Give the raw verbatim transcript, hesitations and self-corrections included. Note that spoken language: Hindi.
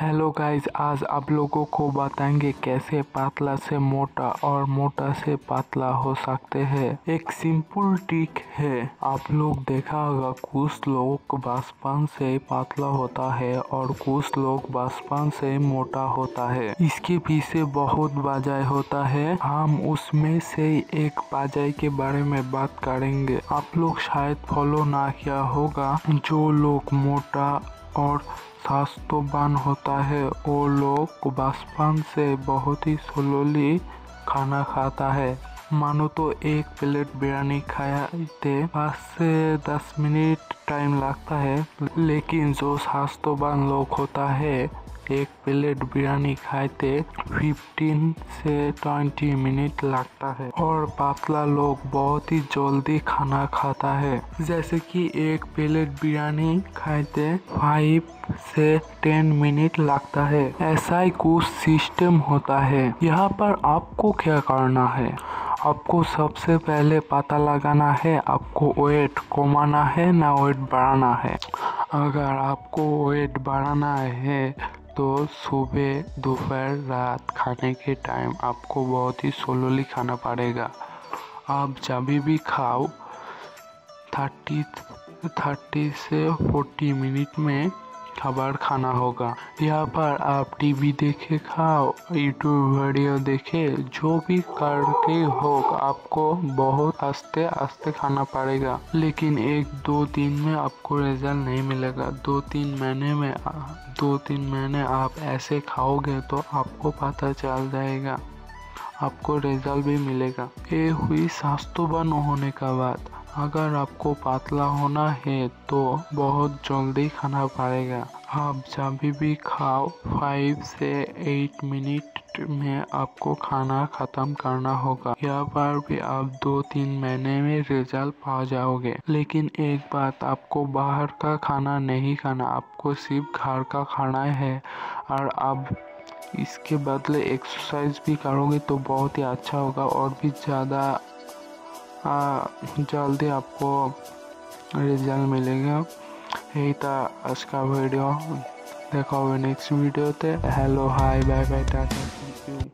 हेलो गाइस, आज आप लोगों को बताएंगे कैसे पतला से मोटा और मोटा से पतला हो सकते हैं। एक सिंपल ट्रिक है। आप लोग देखा होगा कुछ लोग बचपन से पतला होता है और कुछ लोग बचपन से मोटा होता है। इसके पीछे बहुत वजह होता है। हम उसमें से एक वजह के बारे में बात करेंगे। आप लोग शायद फॉलो ना किया होगा। जो लोग मोटा और स्वास्थ्यवान होता है वो लोग बचपन से बहुत ही स्लोली खाना खाता है। मानो तो एक प्लेट बिरयानी खाते पाँच से दस मिनट टाइम लगता है, लेकिन जो स्वास्थ्यवान लोग होता है एक प्लेट बिरयानी खाते पंद्रह से बीस मिनट लगता है। और पतला लोग बहुत ही जल्दी खाना खाता है, जैसे कि एक प्लेट बिरयानी खाते पाँच से दस मिनट लगता है। ऐसा ही कुछ सिस्टम होता है। यहाँ पर आपको क्या करना है, आपको सबसे पहले पता लगाना है आपको वेट कमाना है ना वेट बढ़ाना है। अगर आपको वेट बढ़ाना है तो सुबह दोपहर रात खाने के टाइम आपको बहुत ही स्लोली खाना पड़ेगा। आप जब भी खाओ तीस से चालीस मिनट में खबर खाना होगा। यहाँ पर आप टीवी देखे खाओ, यूट्यूब वीडियो देखे, जो भी करके हो आपको बहुत आस्ते आस्ते खाना पड़ेगा। लेकिन एक दो दिन में आपको रिजल्ट नहीं मिलेगा। दो तीन महीने में दो तीन महीने आप ऐसे खाओगे तो आपको पता चल जाएगा, आपको रिजल्ट भी मिलेगा। ये हुई स्वास्थ्यवान होने का बात। अगर आपको पतला होना है तो बहुत जल्दी खाना पड़ेगा। आप जब भी खाओ पाँच से आठ मिनट में आपको खाना ख़त्म करना होगा। यहाँ पर भी आप दो तीन महीने में रिजल्ट पा जाओगे। लेकिन एक बात, आपको बाहर का खाना नहीं खाना, आपको सिर्फ घर का खाना है। और आप इसके बदले एक्सरसाइज भी करोगे तो बहुत ही अच्छा होगा और भी ज़्यादा आ, जल्दी आपको रिजल्ट मिलेगा। यही था आज का वीडियो। देखा होगा नेक्स्ट वीडियो ते। Hello hi bye bye Tata.